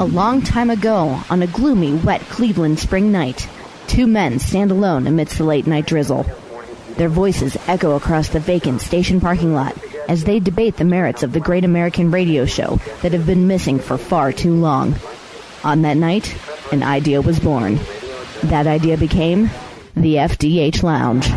A long time ago, on a gloomy, wet Cleveland spring night, two men stand alone amidst the late-night drizzle. Their voices echo across the vacant station parking lot as they debate the merits of the great American radio show that have been missing for far too long. On that night, an idea was born. That idea became the FDH Lounge.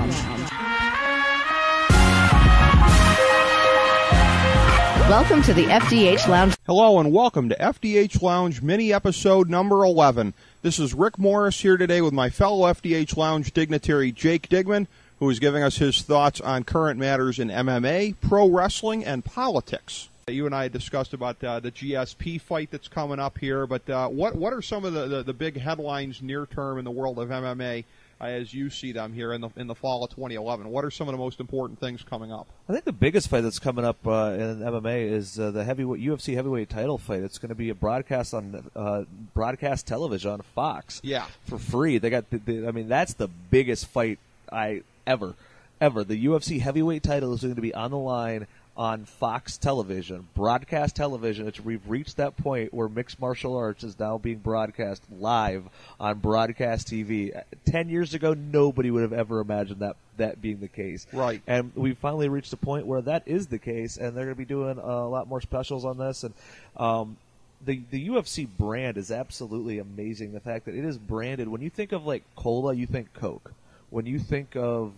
Welcome to the FDH Lounge. Hello and welcome to FDH Lounge mini-episode number 11. This is Rick Morris here today with my fellow FDH Lounge dignitary Jake Digman, who is giving us his thoughts on current matters in MMA, pro wrestling, and politics. You and I discussed about the GSP fight that's coming up here, but what are some of the big headlines near term in the world of MMA as you see them here in the fall of 2011? What are some of the most important things coming up? I think the biggest fight that's coming up in MMA is the UFC heavyweight title fight. It's going to be a broadcast on broadcast television on Fox. Yeah, for free. They got I mean, that's the biggest fight ever. The UFC heavyweight title is going to be on the line on Fox television, broadcast television. We've reached that point where mixed martial arts is now being broadcast live on broadcast TV. 10 years ago, nobody would have ever imagined that being the case. Right. And we've finally reached a point where that is the case, and they're going to be doing a lot more specials on this. And the UFC brand is absolutely amazing. The fact that it is branded. When you think of, like, cola, you think Coke. When you think of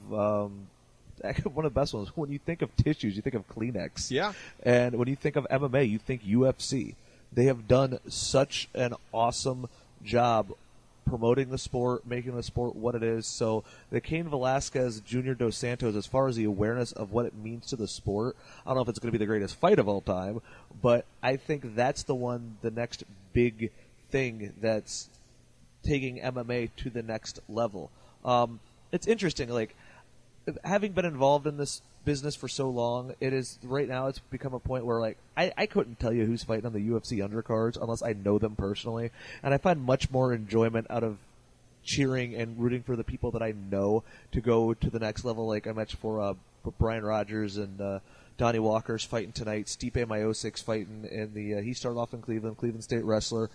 one of the best ones, when you think of tissues, you think of Kleenex. Yeah. And when you think of MMA, you think UFC. They have done such an awesome job promoting the sport, making the sport what it is. So the Cain Velasquez Jr. Dos Santos, as far as the awareness of what it means to the sport, I don't know if it's going to be the greatest fight of all time, but I think that's the next big thing that's taking MMA to the next level. It's interesting, like, having been involved in this business for so long, it's become a point where, like, I couldn't tell you who's fighting on the UFC undercards unless I know them personally. And I find much more enjoyment out of cheering and rooting for the people that I know to go to the next level. Like, I mentioned for Brian Rogers and Donnie Walker's fighting tonight. Stipe Miosic's fighting in the he started off in Cleveland State wrestler.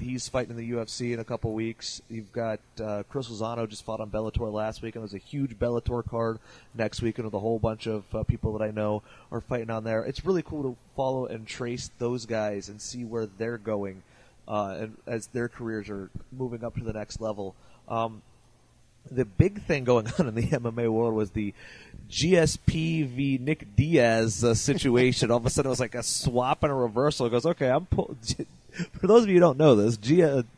He's fighting in the UFC in a couple weeks. You've got Chris Lozano just fought on Bellator last week, and there's a huge Bellator card next week, and with a whole bunch of people that I know are fighting on there. It's really cool to follow and trace those guys and see where they're going and as their careers are moving up to the next level. The big thing going on in the MMA world was the GSP v. Nick Diaz situation. All of a sudden, it was like a swap and a reversal. It goes, okay, I'm pulled. For those of you who don't know this,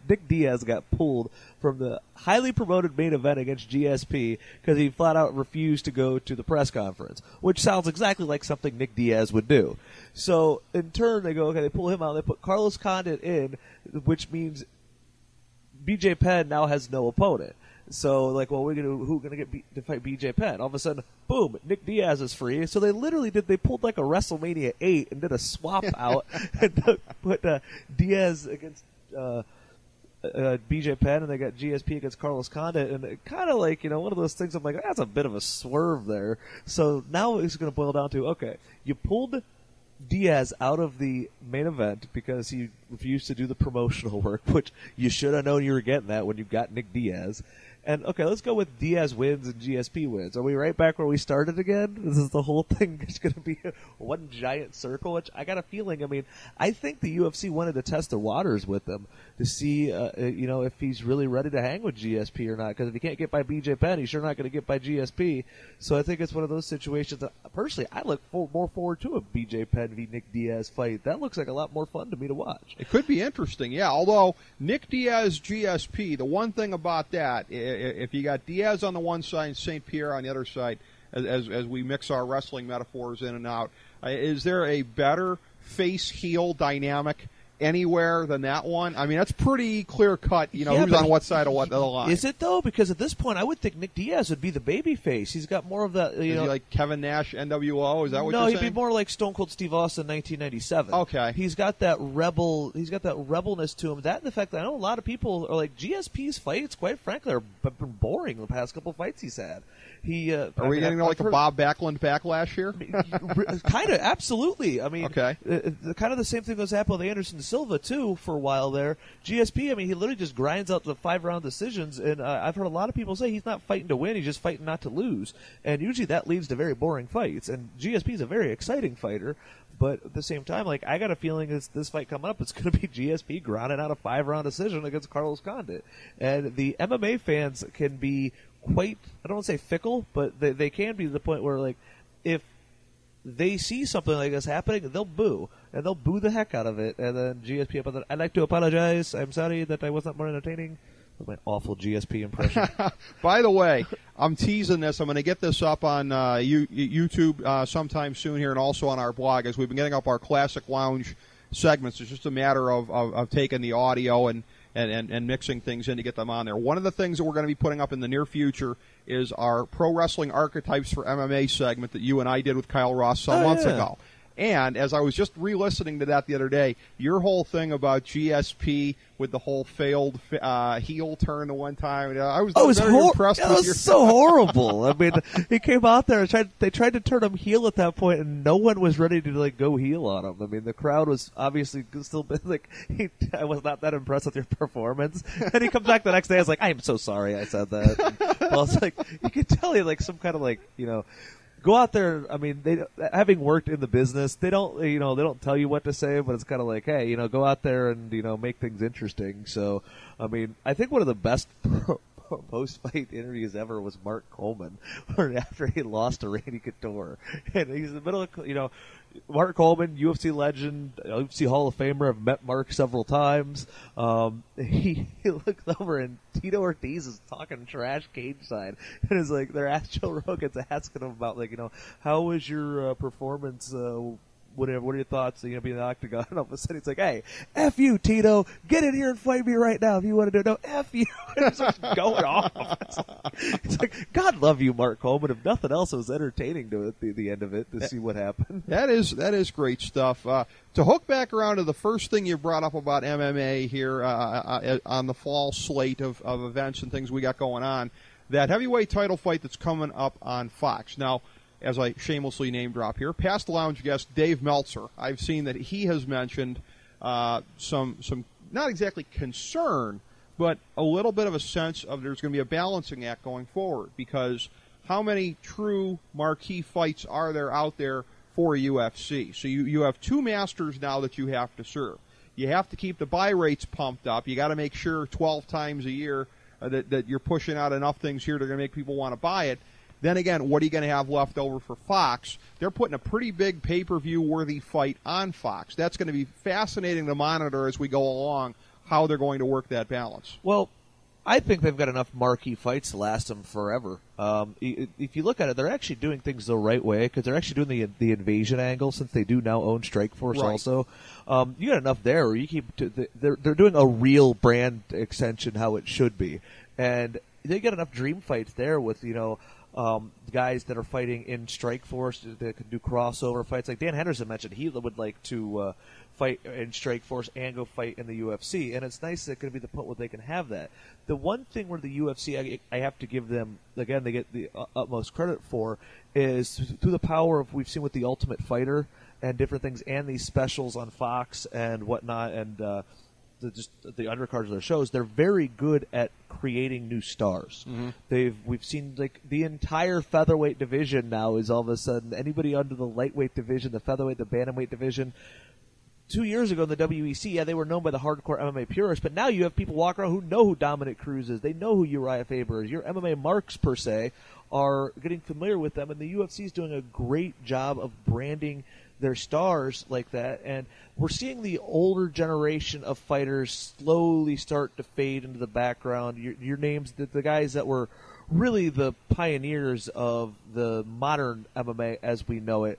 Nick Diaz got pulled from the highly promoted main event against GSP because he flat out refused to go to the press conference, which sounds exactly like something Nick Diaz would do. So, in turn, they go, okay, they pull him out. They put Carlos Condit in, which means BJ Penn now has no opponent. So, like, well, who's going to get to fight BJ Penn? All of a sudden, boom, Nick Diaz is free. So they literally pulled like a WrestleMania 8 and did a swap out and put Diaz against BJ Penn, and they got GSP against Carlos Condit. And it kind of, like, you know, one of those things I'm like, that's a bit of a swerve there. So now it's going to boil down to, okay, you pulled Diaz out of the main event because he refused to do the promotional work, which you should have known you were getting that when you got Nick Diaz. And, okay, let's go with Diaz wins and GSP wins. Are we right back where we started again? This is the whole thing. It's going to be one giant circle, which I got a feeling. I mean, I think the UFC wanted to test the waters with him to see, you know, if he's really ready to hang with GSP or not. Because if he can't get by BJ Penn, he's sure not going to get by GSP. So I think it's one of those situations that, personally, I look more forward to a BJ Penn v. Nick Diaz fight. That looks like a lot more fun to me to watch. It could be interesting, yeah. Although, Nick Diaz, GSP, the one thing about that is, if you got Diaz on the one side and St. Pierre on the other side, as we mix our wrestling metaphors in and out, is there a better face-heel dynamic anywhere than that one? I mean, that's pretty clear-cut, you know, who's on what side of what the line. Is it, though? Because at this point, I would think Nick Diaz would be the babyface. He's got more of that, you know. Is he like Kevin Nash, NWO? Is that what you're saying? No, he'd be more like Stone Cold Steve Austin, 1997. Okay. He's got that rebelness to him. That and the fact that I know a lot of people are like, GSP's fights, quite frankly, are boring the past couple fights he's had. Are we getting like a Bob Backlund backlash here? Kind of, absolutely. I mean, kind of the same thing that's happened with Anderson Silva, too, for a while there. GSP, I mean, he literally just grinds out the five-round decisions, and I've heard a lot of people say he's not fighting to win, he's just fighting not to lose. And usually that leads to very boring fights, and GSP's a very exciting fighter. But at the same time, like, I got a feeling this fight coming up, it's going to be GSP grinding out a five-round decision against Carlos Condit. And the MMA fans can be quite, I don't want to say fickle, but they can be to the point where, like, if they see something like this happening, they'll boo. And they'll boo the heck out of it. And then GSP up on the, I'd like to apologize. I'm sorry that I was not more entertaining. That was my awful GSP impression. By the way, I'm teasing this. I'm going to get this up on YouTube sometime soon here and also on our blog, as we've been getting up our Classic Lounge segments. It's just a matter of taking the audio and mixing things in to get them on there. One of the things that we're going to be putting up in the near future is our Pro Wrestling Archetypes for MMA segment that you and I did with Kyle Ross some months ago. And as I was just re-listening to that the other day, your whole thing about GSP with the whole failed heel turn the one time, I was impressed. It was so horrible. I mean, he came out there and they tried to turn him heel at that point, and no one was ready to like go heel on him. I mean, the crowd was obviously still like, I was not that impressed with your performance. And he comes back the next day, I was like, I am so sorry I said that. And I was like, you could tell he like some kind of like, you know. Go out there. I mean, having worked in the business, they don't tell you what to say, but it's kind of like, hey, you know, go out there and you know make things interesting. So, I mean, I think one of the best post-fight interviews ever was Mark Coleman, after he lost to Randy Couture, and he's in the middle of, you know. Mark Coleman, UFC legend, UFC Hall of Famer. I've met Mark several times. He looks over and Tito Ortiz is talking trash cage side, and it's like they're Joe Rogan's asking him about like, you know, how was your performance? Whatever. What are your thoughts? You know, being in the octagon. And all of a sudden, he's like, "Hey, F you, Tito. Get in here and fight me right now if you want to do it." No, F you. And it starts going off. It's like, God love you, Mark Coleman. If nothing else, it was entertaining to at the end of it to see what happened. That is great stuff. To hook back around to the first thing you brought up about MMA here on the fall slate of events and things we got going on, that heavyweight title fight that's coming up on Fox now. As I shamelessly name drop here, past lounge guest Dave Meltzer, I've seen that he has mentioned some not exactly concern, but a little bit of a sense of there's going to be a balancing act going forward, because how many true marquee fights are there out there for UFC? So you have two masters now that you have to serve. You have to keep the buy rates pumped up. You got to make sure 12 times a year that you're pushing out enough things here that are going to make people want to buy it. Then again, what are you going to have left over for Fox? They're putting a pretty big pay-per-view worthy fight on Fox. That's going to be fascinating to monitor as we go along, how they're going to work that balance. Well, I think they've got enough marquee fights to last them forever. If you look at it, they're actually doing things the right way, because they're actually doing the invasion angle, since they do now own Strikeforce also. You got enough there where you keep they're doing a real brand extension how it should be, and they get enough dream fights there with, you know. Guys that are fighting in Strikeforce that could do crossover fights. Like Dan Henderson mentioned, he would like to fight in Strikeforce and go fight in the UFC. And it's nice that it could be the point where they can have that. The one thing where the UFC, I have to give them, again, they get the utmost credit for, is through the power of we've seen with the Ultimate Fighter and different things and these specials on Fox and whatnot and just the undercards of their shows, they're very good at creating new stars. Mm-hmm. We've seen like the entire featherweight division now is all of a sudden anybody under the lightweight division, the featherweight, the bantamweight division. 2 years ago in the WEC, yeah, they were known by the hardcore MMA purists, but now you have people walking around who know who Dominic Cruz is. They know who Uriah Faber is. Your MMA marks, per se, are getting familiar with them, and the UFC is doing a great job of branding their stars like that, and we're seeing the older generation of fighters slowly start to fade into the background. Your names, the guys that were really the pioneers of the modern MMA as we know it.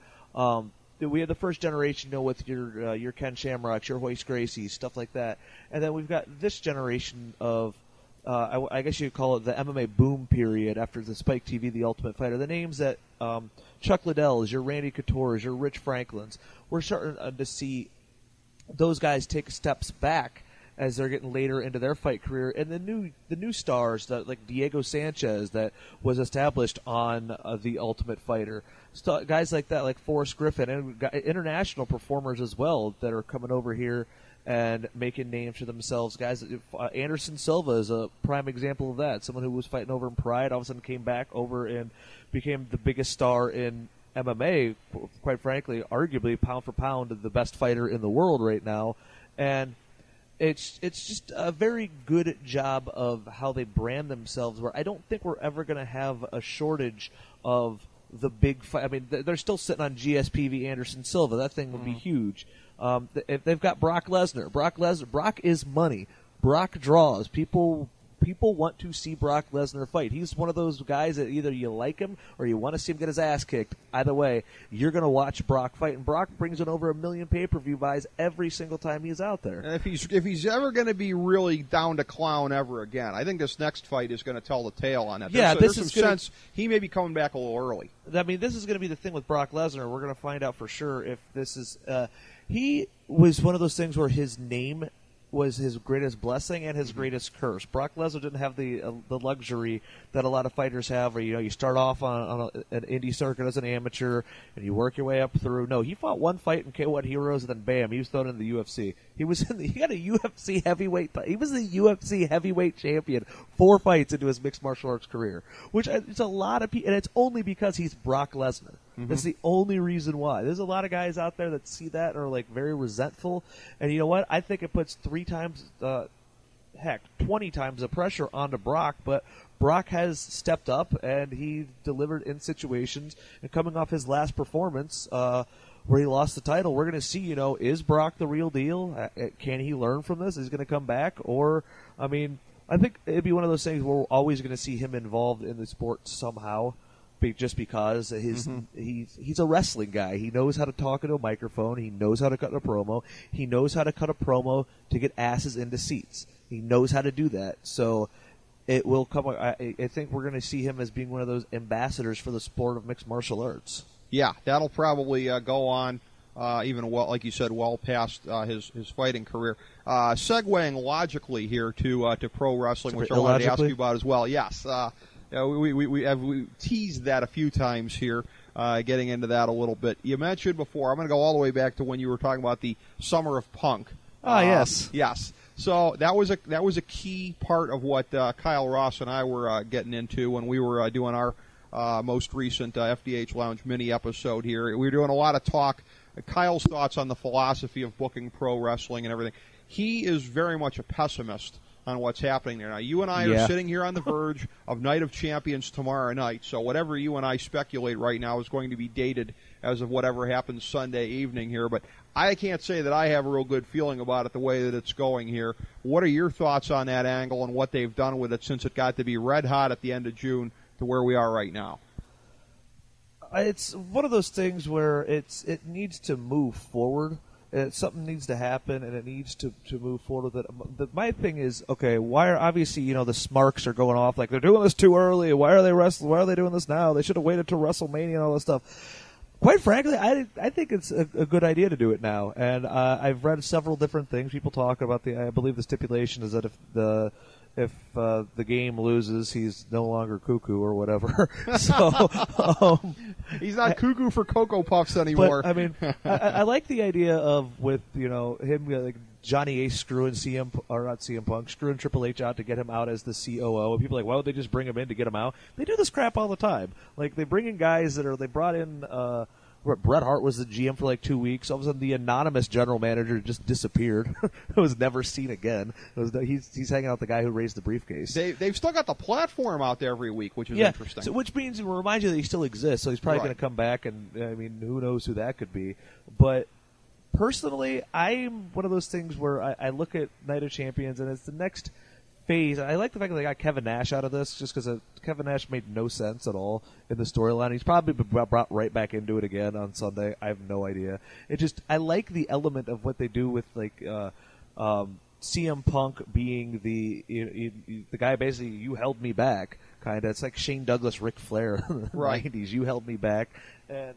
We had the first generation, you know, with your Ken Shamrocks, your Royce Gracie, stuff like that, and then we've got this generation of I guess you could call it the MMA boom period after the Spike TV, the Ultimate Fighter. The names that Chuck Liddell's, your Randy Couture's, your Rich Franklin's, we're starting to see those guys take steps back as they're getting later into their fight career. And the new stars, that like Diego Sanchez that was established on the Ultimate Fighter, guys like that, like Forrest Griffin, and international performers as well that are coming over here and making names for themselves. Guys, Anderson Silva is a prime example of that. Someone who was fighting over in Pride, all of a sudden came back over and became the biggest star in MMA, quite frankly, arguably pound for pound the best fighter in the world right now. And it's just a very good job of how they brand themselves, where I don't think we're ever going to have a shortage of the big fight. I mean, they're still sitting on GSP v. Anderson Silva. That thing would be huge. If they've got Brock Lesnar. Brock is money. Brock draws. People want to see Brock Lesnar fight. He's one of those guys that either you like him or you want to see him get his ass kicked. Either way, you're going to watch Brock fight, and Brock brings in over 1 million pay-per-view buys every single time he's out there. And if he's ever going to be really down to clown ever again, I think this next fight is going to tell the tale on that. Yeah, there's some sense he may be coming back a little early. I mean, this is going to be the thing with Brock Lesnar. We're going to find out for sure if this is he was one of those things where his name was his greatest blessing and his greatest curse. Brock Lesnar didn't have the luxury that a lot of fighters have, where you start off on an indie circuit as an amateur and you work your way up through. No, he fought one fight in K1 Heroes, and then bam, he was thrown into the UFC. He got a UFC heavyweight. He was the UFC heavyweight champion 4 fights into his mixed martial arts career, which it's a lot of people, and it's only because he's Brock Lesnar. Mm-hmm. That's the only reason why. There's a lot of guys out there that see that and are like very resentful. And you know what? I think it puts 20 times the pressure onto Brock. But Brock has stepped up, and he delivered in situations. And coming off his last performance where he lost the title, we're going to see, is Brock the real deal? Can he learn from this? Is he going to come back? Or, I mean, I think it'd be one of those things where we're always going to see him involved in the sport somehow. Just because he's a wrestling guy. He knows how to talk into a microphone. He knows how to cut a promo. He knows how to cut a promo to get asses into seats. He knows how to do that. So it will come. I think we're going to see him as being one of those ambassadors for the sport of mixed martial arts. Yeah, that'll probably go on even, well, like you said, well past his fighting career. Segueing logically here to pro wrestling, which I wanted to ask you about as well. Yes. We teased that a few times here, getting into that a little bit. You mentioned before, I'm going to go all the way back to when you were talking about the Summer of Punk. Yes. Yes. So that was a key part of what Kyle Ross and I were getting into when we were doing our most recent FDH Lounge mini-episode here. We were doing a lot of talk, Kyle's thoughts on the philosophy of booking pro wrestling and everything. He is very much a pessimist on what's happening there. Now, you and I are sitting here on the verge of Night of Champions tomorrow night, so whatever you and I speculate right now is going to be dated as of whatever happens Sunday evening here, but I can't say that I have a real good feeling about it the way that it's going here. What are your thoughts on that angle and what they've done with it since it got to be red hot at the end of June to where we are right now? It's one of those things where it needs to move forward. Something needs to happen, and it needs to move forward with it. My thing is, okay, why are obviously, the smarks are going off like they're doing this too early. Why are they wrestling? Why are they doing this now? They should have waited till WrestleMania and all this stuff. Quite frankly, I think it's a good idea to do it now. And I've read several different things. People talk about I believe the stipulation is that if the game loses, he's no longer cuckoo or whatever. So he's not cuckoo for Cocoa Puffs anymore. But, I mean, I like the idea of him like Johnny Ace screwing Triple H out to get him out as the COO. And people are like, why would they just bring him in to get him out? They do this crap all the time. Like they bring in guys they brought in. Bret Hart was the GM for like 2 weeks. All of a sudden, the anonymous general manager just disappeared. It was never seen again. He's hanging out with the guy who raised the briefcase. They've still got the platform out there every week, which is interesting. So, which means it reminds you that he still exists. So he's probably going to come back, and I mean, who knows who that could be. But personally, I'm one of those things where I look at Night of Champions, and it's the next phase. I like the fact that they got Kevin Nash out of this, just because Kevin Nash made no sense at all in the storyline. He's probably been brought right back into it again on Sunday. I have no idea. I like the element of what they do with CM Punk being the guy basically, you held me back, kind of. It's like Shane Douglas, Ric Flair in the 90s. You held me back. And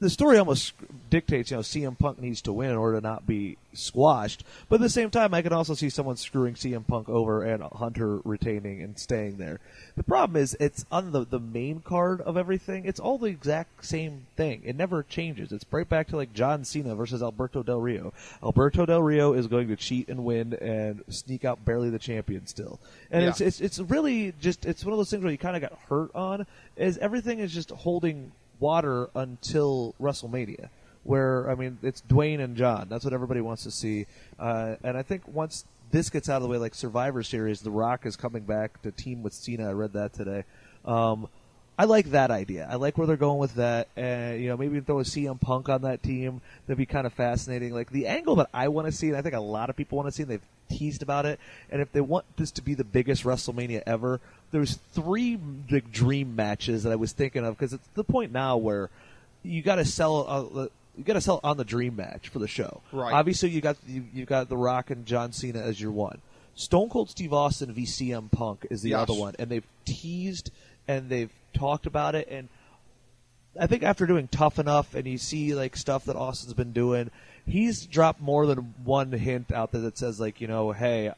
the story almost dictates, you know, CM Punk needs to win in order to not be squashed. But at the same time, I can also see someone screwing CM Punk over and Hunter retaining and staying there. The problem is, it's on the main card of everything. It's all the exact same thing. It never changes. It's right back to, like, John Cena versus Alberto Del Rio. Alberto Del Rio is going to cheat and win and sneak out barely the champion still. And yeah. It's really just, it's one of those things where you kind of got hurt on, is everything is just holding water until WrestleMania, where, I mean, it's Dwayne and John. That's what everybody wants to see. And I think once this gets out of the way, like Survivor Series, The Rock is coming back to team with Cena. I read that today. I like that idea. I like where they're going with that. And, you know, maybe throw a CM Punk on that team. That'd be kind of fascinating. Like, the angle that I want to see, and I think a lot of people want to see, and they've teased about it, and if they want this to be the biggest WrestleMania ever, there's three big dream matches that I was thinking of, because it's the point now where you got to sell on the dream match for the show. Right. Obviously, you got The Rock and John Cena as your one. Stone Cold Steve Austin v. CM Punk is the other one, and they've teased and they've talked about it. And I think after doing Tough Enough, and you see like stuff that Austin's been doing, he's dropped more than one hint out there that says, like, you know, hey,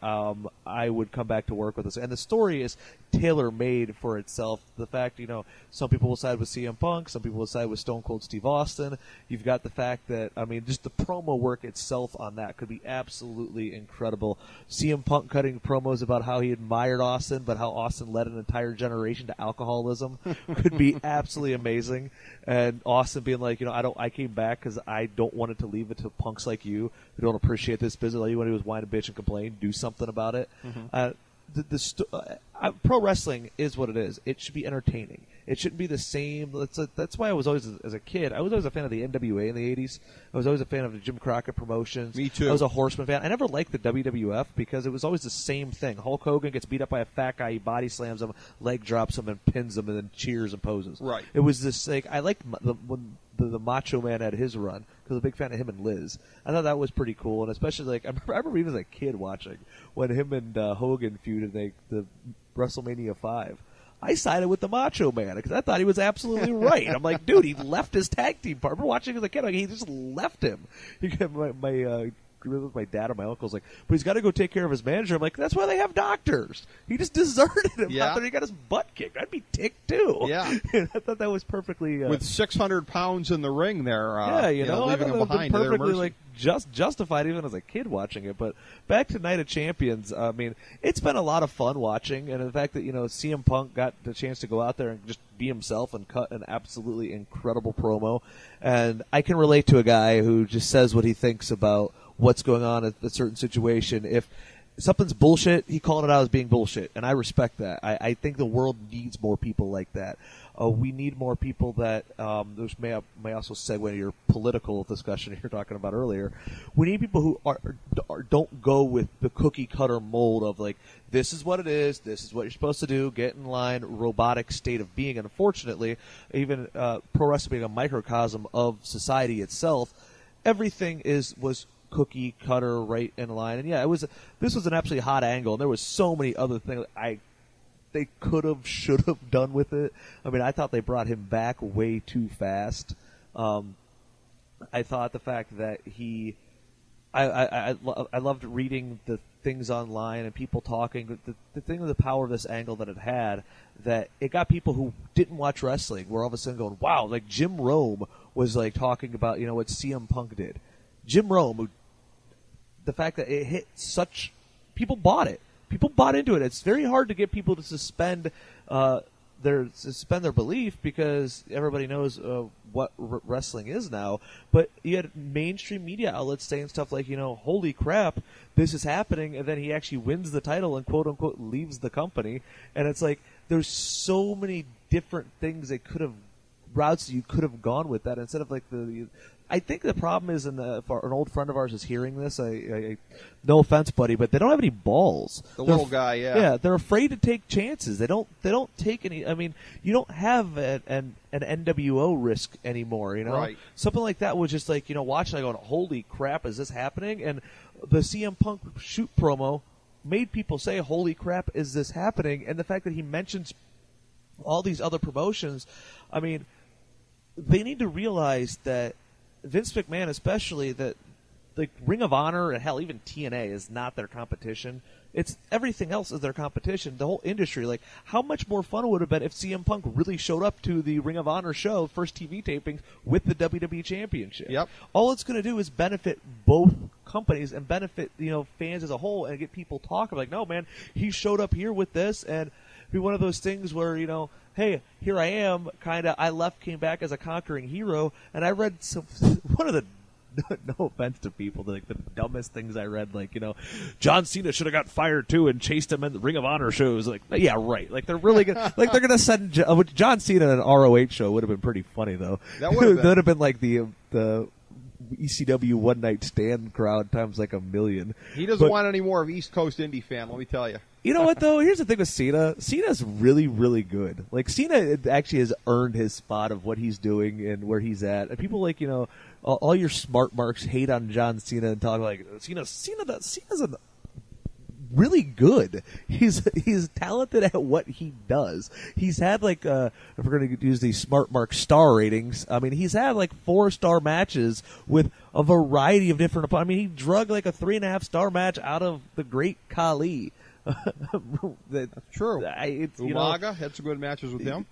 I would come back to work with us. And the story is tailor-made for itself. The fact, you know, some people will side with CM Punk, some people will side with Stone Cold Steve Austin. You've got the fact that, I mean, just the promo work itself on that could be absolutely incredible. CM Punk cutting promos about how he admired Austin, but how Austin led an entire generation to alcoholism could be absolutely amazing. And Austin being like, you know, I came back because I don't want it to leave it to punks like you who don't appreciate this business. All you want to do is whine a bitch and complain. Do something about it. Mm-hmm. Pro wrestling is what it is. It should be entertaining. It shouldn't be the same. That's why I was always, as a kid, I was always a fan of the NWA in the 80s. I was always a fan of the Jim Crockett promotions. Me too. I was a Horseman fan. I never liked the WWF because it was always the same thing. Hulk Hogan gets beat up by a fat guy. He body slams him, leg drops him, and pins him, and then cheers and poses. Right. It was this, like, I liked when the Macho Man had his run, because I was a big fan of him and Liz. I thought that was pretty cool, and especially, like, I remember even as a kid watching when him and Hogan feuded the WrestleMania 5. I sided with the Macho Man because I thought he was absolutely right. I'm like, dude, he left his tag team partner. Watching as a kid, like, he just left him. My dad and my uncle's like, but he's got to go take care of his manager. I'm like, that's why they have doctors. He just deserted him. Yeah. After he got his butt kicked, I'd be ticked too. Yeah, I thought that was perfectly with 600 pounds in the ring there. Leaving him behind. Perfectly, like, justified even as a kid watching it. But back to Night of Champions. I mean, it's been a lot of fun watching, and the fact that, you know, CM Punk got the chance to go out there and just be himself and cut an absolutely incredible promo, and I can relate to a guy who just says what he thinks about what's going on at a certain situation. If something's bullshit, he called it out as being bullshit, and I respect that. I think the world needs more people like that. We need more people that, which may also segue into your political discussion you were talking about earlier. We need people who don't go with the cookie-cutter mold of, like, this is what it is, this is what you're supposed to do, get in line, robotic state of being. And unfortunately, even pro wrestling being a microcosm of society itself, everything was cookie cutter, right in line. And yeah, this was an absolutely hot angle, and there was so many other things they could have, should have done with it. I mean, I thought they brought him back way too fast. I thought the fact that I loved reading the things online and people talking. The thing with the power of this angle that it had, that it got people who didn't watch wrestling were all of a sudden going, wow, like Jim Rome was like talking about, you know, what CM Punk did. Jim Rome, the fact that it hit such – people bought it. People bought into it. It's very hard to get people to suspend their belief because everybody knows what wrestling is now. But you had mainstream media outlets saying stuff like, you know, holy crap, this is happening. And then he actually wins the title and quote-unquote leaves the company. And it's like there's so many different things they could have – routes you could have gone with that instead of like the – I think the problem is, if an old friend of ours is hearing this, no offense, buddy, but they don't have any balls. Yeah, they're afraid to take chances. They don't take any. I mean, you don't have an NWO risk anymore. You know, right. Something like that was just like, you know, watching. I go, holy crap, is this happening? And the CM Punk shoot promo made people say, holy crap, is this happening? And the fact that he mentions all these other promotions, I mean. they need to realize that Vince McMahon especially, that like Ring of Honor and hell, even TNA is not their competition. It's everything else is their competition, the whole industry. Like, how much more fun it would have been if CM Punk really showed up to the Ring of Honor show, first TV tapings, with the WWE Championship. Yep. All it's going to do is benefit both companies and benefit, you know, fans as a whole and get people talking. Like, no, man, he showed up here with this, and be one of those things where, you know, hey, here I am, kind of, I left, came back as a conquering hero, and I read some, one of the, no offense to people, like the dumbest things I read, like, you know, John Cena should have got fired too and chased him in the Ring of Honor shows. Like, yeah, right. Like, they're really gonna, like, they're gonna send John Cena in an ROH show. Would have been pretty funny though. That would have been. That would have been like the ECW one night stand crowd times like a million. He doesn't want any more of East Coast indie fan. Let me tell you. You know what though? Here's the thing with Cena. Cena's really, really good. Like, Cena actually has earned his spot of what he's doing and where he's at. And people like, you know, all your smart marks hate on John Cena and talk like Cena's a really good. He's talented at what he does. He's had like if we're going to use these smart mark star ratings, I mean, he's had like 4-star matches with a variety of different opponents. I mean, he drug like a 3.5-star match out of the Great Khali. That's true. Umaga had some good matches with him.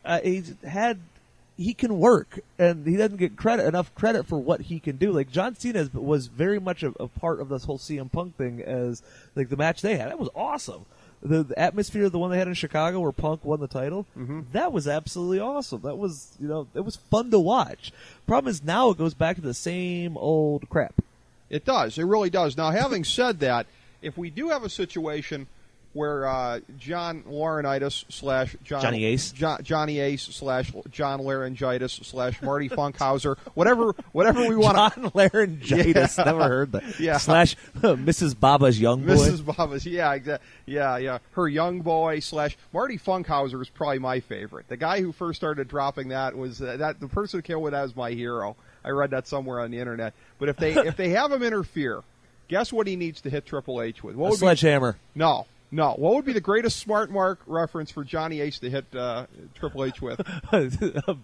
He can work, and he doesn't get enough credit for what he can do. Like, John Cena was very much a part of this whole CM Punk thing, as like the match they had. That was awesome. The atmosphere of the one they had in Chicago where Punk won the title, that was absolutely awesome. That was, you know, it was fun to watch. Problem is now it goes back to the same old crap. It does. It really does. Now, having said that, if we do have a situation where John Laurinaitis / Johnny Ace, Johnny Ace / John Laryngitis / Marty Funkhauser, whatever we want. John Laryngitis, never heard that. Yeah. / Mrs. Baba's young boy. Mrs. Baba's, yeah, exactly. Yeah, her young boy / Marty Funkhauser is probably my favorite. The guy who first started dropping that was the person who came with that was my hero. I read that somewhere on the internet. But if they have him interfere, guess what he needs to hit Triple H with? What would sledgehammer? No. What would be the greatest smart mark reference for Johnny Ace to hit Triple H with? A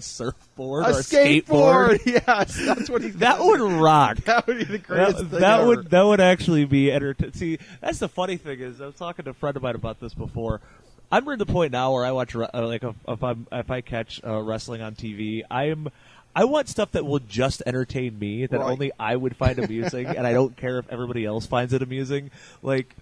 surfboard or a skateboard. Yes, that's what he's. That would rock. That would be the greatest thing ever. That would actually be entertaining. See, that's the funny thing is, I was talking to a friend of mine about this before. I'm at the point now where I watch if I catch wrestling on TV, I want stuff that will just entertain me, that only I would find amusing, and I don't care if everybody else finds it amusing. Like,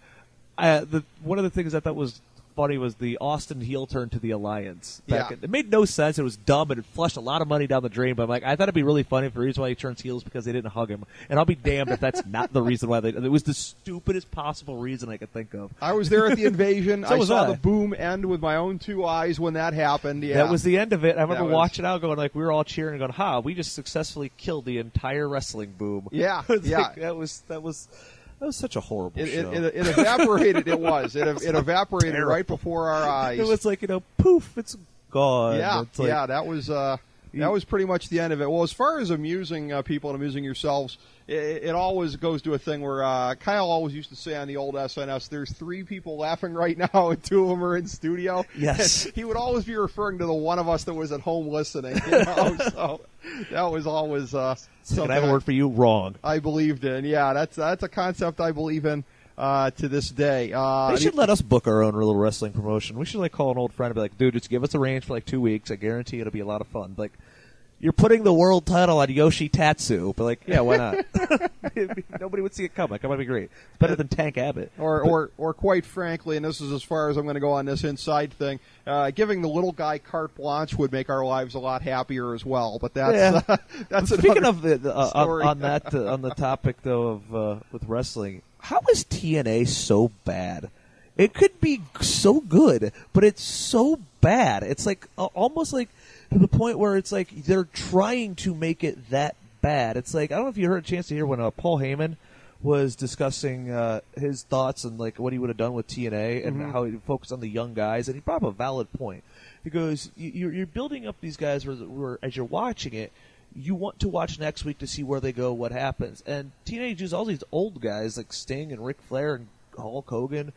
one of the things I thought was funny was the Austin heel turn to the Alliance. It made no sense. It was dumb, and it flushed a lot of money down the drain. But I'm like, I thought it'd be really funny if the reason why he turns heel is because they didn't hug him. And I'll be damned if that's not the reason why they. It was the stupidest possible reason I could think of. I was there at the invasion. So I saw the boom end with my own two eyes when that happened. Yeah, that was the end of it. I remember watching out, going like, we were all cheering and going, "Ha! We just successfully killed the entire wrestling boom." Yeah, like, that was. That was such a horrible show. It evaporated. It was. It evaporated right before our eyes. It was like, you know, poof, it's gone. Yeah, it's like, that was pretty much the end of it. Well, as far as amusing people and amusing yourselves, it always goes to a thing where Kyle always used to say on the old SNS, there's 3 people laughing right now, and 2 of them are in studio. Yes. And he would always be referring to the one of us that was at home listening. You know? So that was always something. Can I have a word for you? Wrong. I believed in. Yeah, that's a concept I believe in to this day. They should let us book our own little wrestling promotion. We should like call an old friend and be like, dude, just give us a range for like 2 weeks. I guarantee it'll be a lot of fun. Like, you're putting the world title on Yoshi Tatsu, but like, yeah, why not? Nobody would see it coming. Like, that might be great. It's better than Tank Abbott. Or quite frankly, and this is as far as I'm going to go on this inside thing, giving the little guy carte blanche would make our lives a lot happier as well. But that's speaking of on the topic though of with wrestling, how is TNA so bad? It could be so good, but it's so bad. It's like almost like. To the point where it's like they're trying to make it that bad. It's like, I don't know if you heard a chance to hear when Paul Heyman was discussing his thoughts and like what he would have done with TNA and how he focused on the young guys, and he brought up a valid point. He goes, you're building up these guys where as you're watching it, you want to watch next week to see where they go, what happens. And TNA uses all these old guys like Sting and Ric Flair and Hulk Hogan.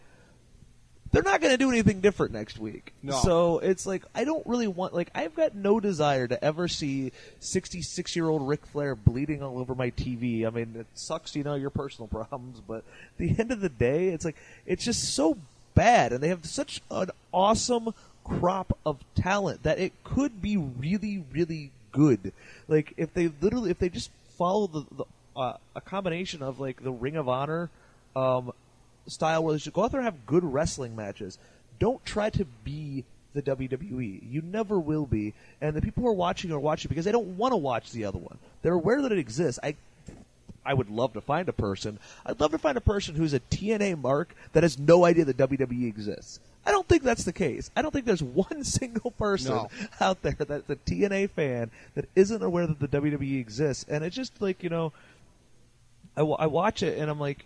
They're not going to do anything different next week. No. So it's like, I don't really want, like, I've got no desire to ever see 66-year-old Ric Flair bleeding all over my TV. I mean, it sucks, you know, your personal problems, but at the end of the day, it's like, it's just so bad. And they have such an awesome crop of talent that it could be really, really good. Like, if they just follow a combination of, like, the Ring of Honor, style where they should go out there and have good wrestling matches. Don't try to be the WWE. You never will be. And the people who are watching because they don't want to watch the other one. They're aware that it exists. I would love to find a person. I'd love to find a person who's a TNA mark that has no idea that WWE exists. I don't think that's the case. I don't think there's one single person out there that's a TNA fan that isn't aware that the WWE exists. And it's just like, you know, I watch it and I'm like,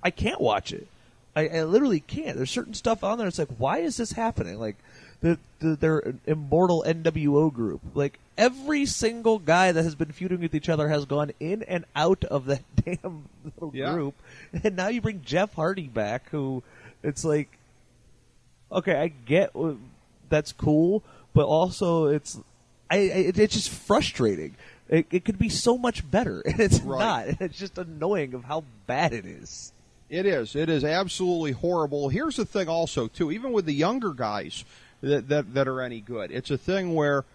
I can't watch it. I literally can't. There's certain stuff on there. It's like, why is this happening? Like, their immortal NWO group. Like, every single guy that has been feuding with each other has gone in and out of that damn little group. And now you bring Jeff Hardy back, who, it's like, okay, I get that's cool, but also it's just frustrating. It could be so much better, and it's not. It's just annoying of how bad it is. It is. It is absolutely horrible. Here's the thing also, too, even with the younger guys that are any good, it's a thing where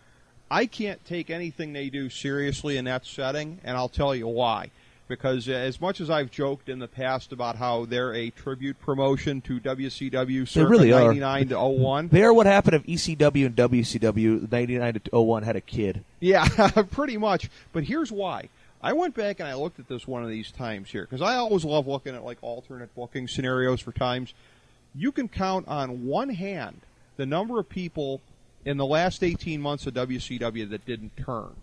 I can't take anything they do seriously in that setting, and I'll tell you why. Because as much as I've joked in the past about how they're a tribute promotion to WCW circa 99 to 01. They are what happened if ECW and WCW 99 to 01 had a kid. Yeah, pretty much. But here's why. I went back and I looked at this one of these times here, because I always love looking at like alternate booking scenarios for times. You can count on one hand the number of people in the last 18 months of WCW that didn't turn.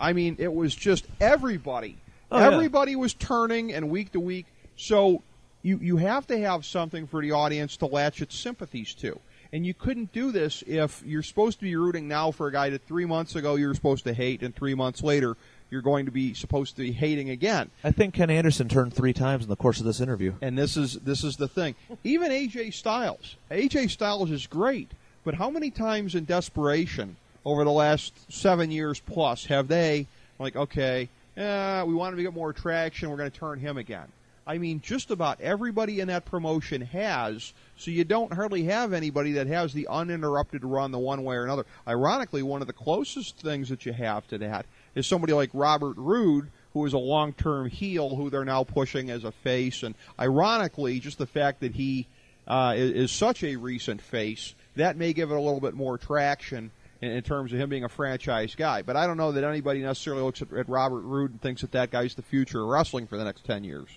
I mean, it was just everybody. Everybody was turning and week to week, so you have to have something for the audience to latch its sympathies to. And you couldn't do this if you're supposed to be rooting now for a guy that 3 months ago you were supposed to hate, and 3 months later you're going to be supposed to be hating again. I think Ken Anderson turned 3 times in the course of this interview. And this is the thing. Even AJ Styles. AJ Styles is great, but how many times in desperation over the last 7 years plus have they, like, okay, we want him to get more traction, we're going to turn him again. I mean, just about everybody in that promotion has, so you don't hardly have anybody that has the uninterrupted run the one way or another. Ironically, one of the closest things that you have to that is somebody like Robert Roode, who is a long-term heel who they're now pushing as a face. And ironically, just the fact that he is such a recent face, that may give it a little bit more traction in terms of him being a franchise guy. But I don't know that anybody necessarily looks at Robert Roode and thinks that guy's the future of wrestling for the next 10 years.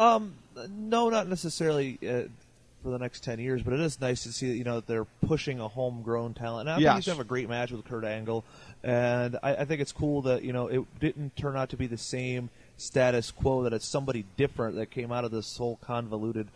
No, not necessarily for the next 10 years, but it is nice to see that, you know, that they're pushing a homegrown talent. And I think he's going to have a great match with Kurt Angle, and I think it's cool that, you know, it didn't turn out to be the same status quo, that it's somebody different that came out of this whole convoluted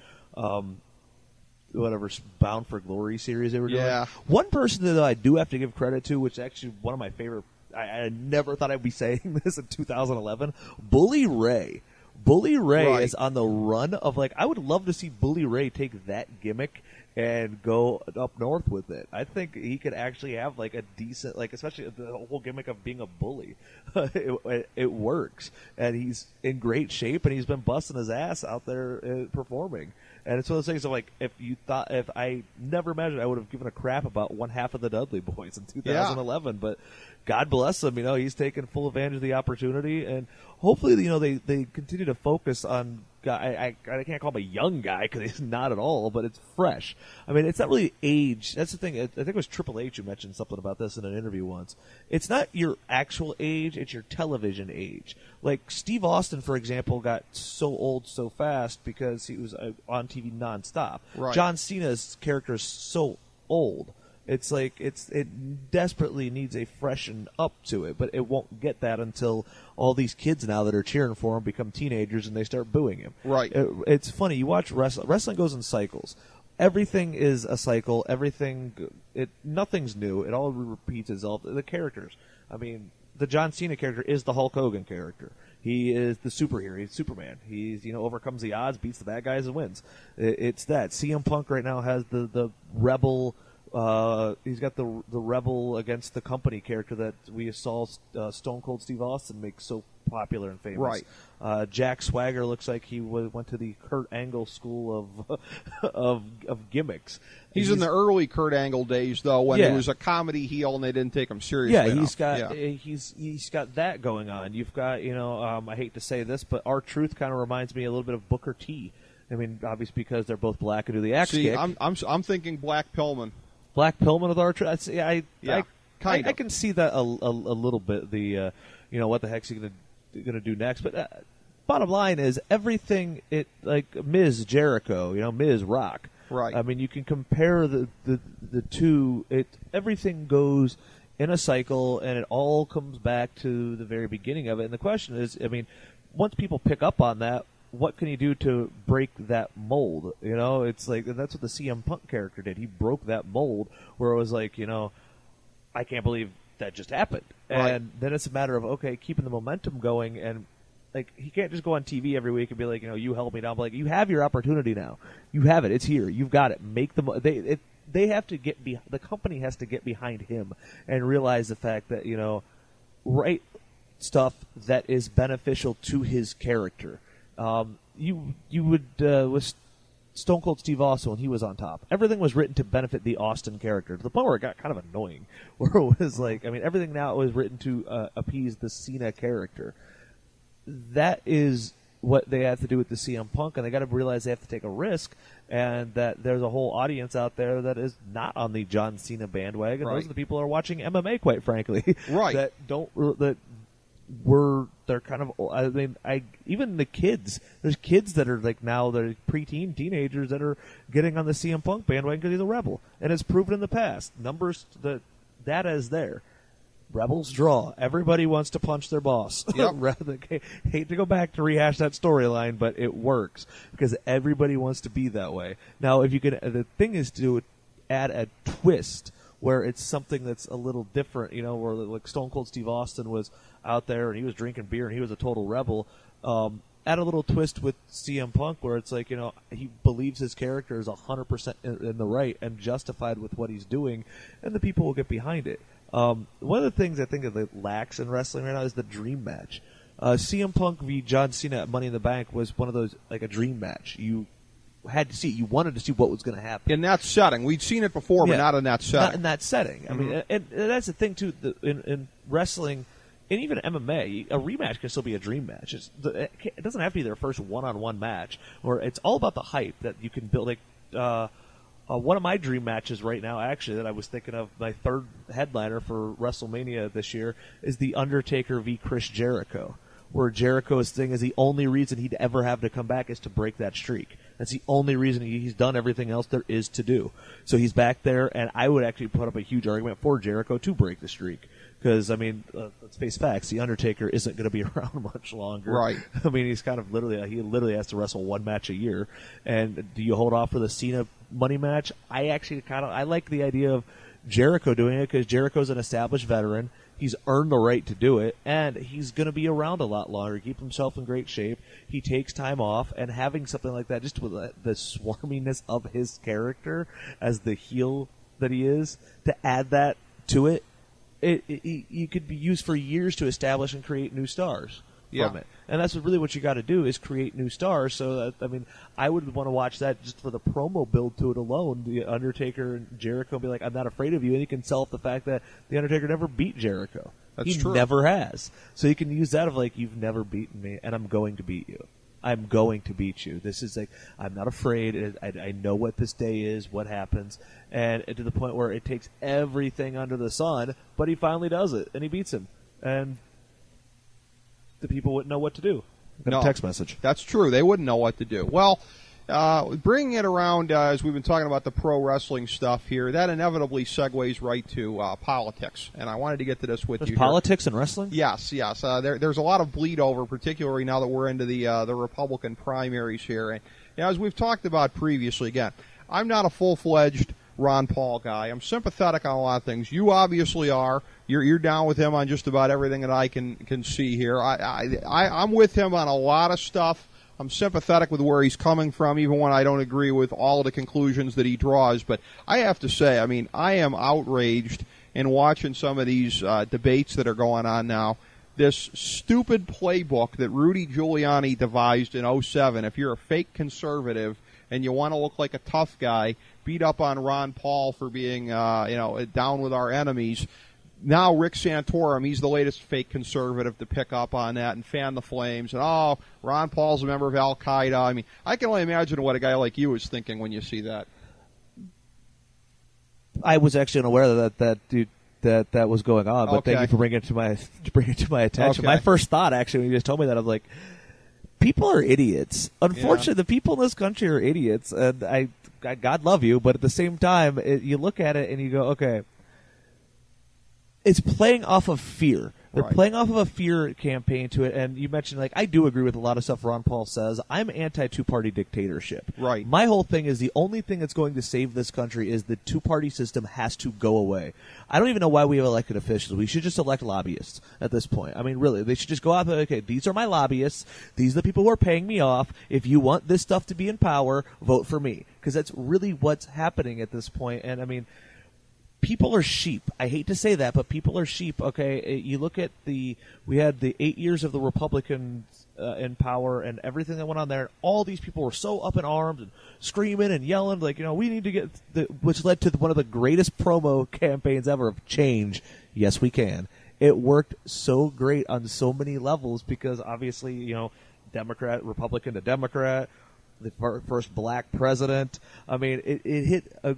whatever Bound for Glory series they were doing. Yeah. One person that I do have to give credit to, which is actually one of my favorite, I never thought I'd be saying this in 2011, Bully Ray. Bully Ray is on the run of, like, I would love to see Bully Ray take that gimmick and go up north with it. I think he could actually have, like, a decent, like, especially the whole gimmick of being a bully. It works. And he's in great shape, and he's been busting his ass out there performing. And it's one of those things of, like, if I never imagined I would have given a crap about one half of the Dudley Boys in 2011, but God bless him, you know, he's taken full advantage of the opportunity, and hopefully, you know, they continue to focus on, I can't call him a young guy because he's not at all, but it's fresh. I mean, it's not really age. That's the thing. I think it was Triple H who mentioned something about this in an interview once. It's not your actual age. It's your television age. Like, Steve Austin, for example, got so old so fast because he was on TV nonstop. Right. John Cena's character is so old. It's like it desperately needs a freshen up to it, but it won't get that until all these kids now that are cheering for him become teenagers and they start booing him. Right. It's funny. You watch wrestling. Wrestling goes in cycles. Everything is a cycle. Nothing's new. It all repeats itself. The characters. I mean, the John Cena character is the Hulk Hogan character. He is the superhero. He's Superman. He's, you know, overcomes the odds, beats the bad guys, and wins. It's that. CM Punk right now has the rebel. He's got the rebel against the company character that we saw Stone Cold Steve Austin make so popular and famous. Right. Jack Swagger looks like he went to the Kurt Angle school of gimmicks. He's in the early Kurt Angle days, though, when he was a comedy heel and they didn't take him seriously. Yeah, he's got that going on. You've got, you know, I hate to say this, but R-Truth kind of reminds me a little bit of Booker T. I mean, obviously because they're both black and do the axe kick. I'm thinking Black Pillman. Black Pillman with R-Truth. I can see that a little bit. The you know, what the heck's he gonna do next? But bottom line is everything. It like Ms. Jericho, you know, Ms. Rock. Right. I mean, you can compare the two. It everything goes in a cycle, and it all comes back to the very beginning of it. And the question is, I mean, once people pick up on that, what can you do to break that mold? You know, it's like, and that's what the CM Punk character did. He broke that mold where it was like, you know, I can't believe that just happened. Right. And then it's a matter of, okay, keeping the momentum going. And, like, he can't just go on TV every week and be like, you know, you held me down. But, like, you have your opportunity now. You have it. It's here. You've got it. Make the they have to get – the company has to get behind him and realize the fact that, you know, write stuff that is beneficial to his character. You would with Stone Cold Steve Austin when he was on top. Everything was written to benefit the Austin character to the point where it got kind of annoying. Where it was like, I mean, everything now was written to appease the Cena character. That is what they have to do with the CM Punk, and they got to realize they have to take a risk, and that there's a whole audience out there that is not on the John Cena bandwagon. Right. Those are the people who are watching MMA, quite frankly. Right. They're kind of, I mean, even the kids, there's kids that are like now, they're preteen teenagers that are getting on the CM Punk bandwagon because he's a rebel. And it's proven in the past. Numbers, the data is there. Rebels draw. Everybody wants to punch their boss. Yep. Hate to go back to rehash that storyline, but it works because everybody wants to be that way. Now, if you can, the thing is to add a twist where it's something that's a little different, you know, where like Stone Cold Steve Austin was out there and he was drinking beer and he was a total rebel. Add a little twist with CM Punk where it's like, you know, he believes his character is 100% in the right and justified with what he's doing, and the people will get behind it. One of the things I think that lacks in wrestling right now is the dream match. CM Punk v. John Cena at Money in the Bank was one of those, like a dream match. You had to see, you wanted to see what was going to happen. In that setting. We'd seen it before, but not in that setting. Not in that setting. Mm-hmm. I mean, and that's the thing, too, in wrestling. And even MMA, a rematch can still be a dream match. It doesn't have to be their first one-on-one match. Or it's all about the hype that you can build. Like one of my dream matches right now, actually, that I was thinking of, my third headliner for WrestleMania this year, is The Undertaker v. Chris Jericho, where Jericho's thing is the only reason he'd ever have to come back is to break that streak. That's the only reason he's done everything else there is to do. So he's back there, and I would actually put up a huge argument for Jericho to break the streak. Because, I mean, let's face facts, The Undertaker isn't going to be around much longer. Right. I mean, he's kind of he literally has to wrestle one match a year. And do you hold off for the Cena money match? I like the idea of Jericho doing it because Jericho's an established veteran. He's earned the right to do it, and he's going to be around a lot longer, keep himself in great shape. He takes time off, and having something like that, just with the swarminess of his character as the heel that he is, to add that to it, it could be used for years to establish and create new stars from it. And that's really what you got to do is create new stars. So, I mean, I would want to watch that just for the promo build to it alone. The Undertaker and Jericho be like, I'm not afraid of you. And you can sell off the fact that The Undertaker never beat Jericho. That's true. He never has. So you can use that of like, you've never beaten me, and I'm going to beat you. I'm going to beat you. This is like, I'm not afraid. I know what this day is, what happens. And to the point where it takes everything under the sun, but he finally does it, and he beats him. And the people wouldn't know what to do. A text message. That's true. They wouldn't know what to do. Well, bringing it around, as we've been talking about the pro wrestling stuff here, that inevitably segues right to politics. And I wanted to get to this with you. Politics and wrestling? Yes. There's a lot of bleed over, particularly now that we're into the Republican primaries here. And, you know, as we've talked about previously, again, I'm not a full-fledged Ron Paul guy. I'm sympathetic on a lot of things. You obviously are. You're down with him on just about everything that I can see here. I'm with him on a lot of stuff. I'm sympathetic with where he's coming from, even when I don't agree with all of the conclusions that he draws. But I have to say, I mean, I am outraged in watching some of these debates that are going on now. This stupid playbook that Rudy Giuliani devised in 2007, if you're a fake conservative and you want to look like a tough guy, beat up on Ron Paul for being, down with our enemies. Now Rick Santorum, he's the latest fake conservative to pick up on that and fan the flames. And, oh, Ron Paul's a member of Al-Qaeda. I mean, I can only imagine what a guy like you is thinking when you see that. I was actually unaware that was going on, but okay. Thank you for bringing it to my attention. Okay. My first thought, actually, when you just told me that, I was like, people are idiots. Unfortunately, The people in this country are idiots, and I God love you, but at the same time, you look at it and you go, okay, it's playing off of fear. They're playing off of a fear campaign to it, and you mentioned, like, I do agree with a lot of stuff Ron Paul says. I'm anti-two-party dictatorship. Right. My whole thing is the only thing that's going to save this country is the two-party system has to go away. I don't even know why we have elected officials. We should just elect lobbyists at this point. I mean, really, they should just go out and, okay, these are my lobbyists. These are the people who are paying me off. If you want this stuff to be in power, vote for me, because that's really what's happening at this point. And, I mean, people are sheep. I hate to say that, but people are sheep. Okay, you look at we had the 8 years of the Republicans in power and everything that went on there. All these people were so up in arms and screaming and yelling, like, you know, we need to get, which led to one of the greatest promo campaigns ever of change. Yes, we can. It worked so great on so many levels because obviously, you know, Democrat, Republican to Democrat, the first black president. I mean, it hit a